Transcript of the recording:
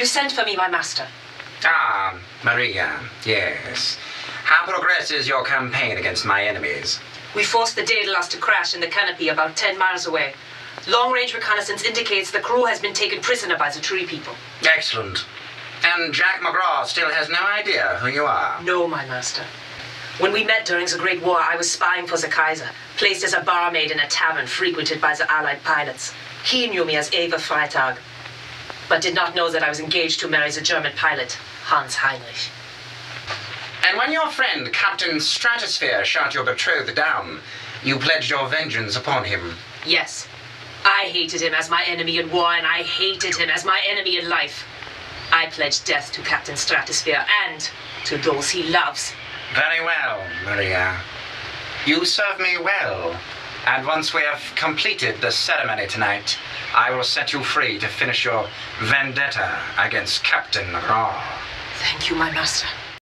You sent for me, my master. Ah, Maria, yes. How progresses your campaign against my enemies? We forced the Daedalus to crash in the canopy about 10 miles away. Long-range reconnaissance indicates the crew has been taken prisoner by the tree people. Excellent. And Jack McGraw still has no idea who you are? No, my master. When we met during the Great War, I was spying for the Kaiser, placed as a barmaid in a tavern frequented by the Allied pilots. He knew me as Eva Freitag, but did not know that I was engaged to marry the German pilot, Hans Heinrich. And when your friend, Captain Stratosphere, shot your betrothed down, you pledged your vengeance upon him. Yes. I hated him as my enemy in war, and I hated him as my enemy in life. I pledged death to Captain Stratosphere and to those he loves. Very well, Maria. You serve me well. And once we have completed the ceremony tonight, I will set you free to finish your vendetta against Captain Ra. Thank you, my master.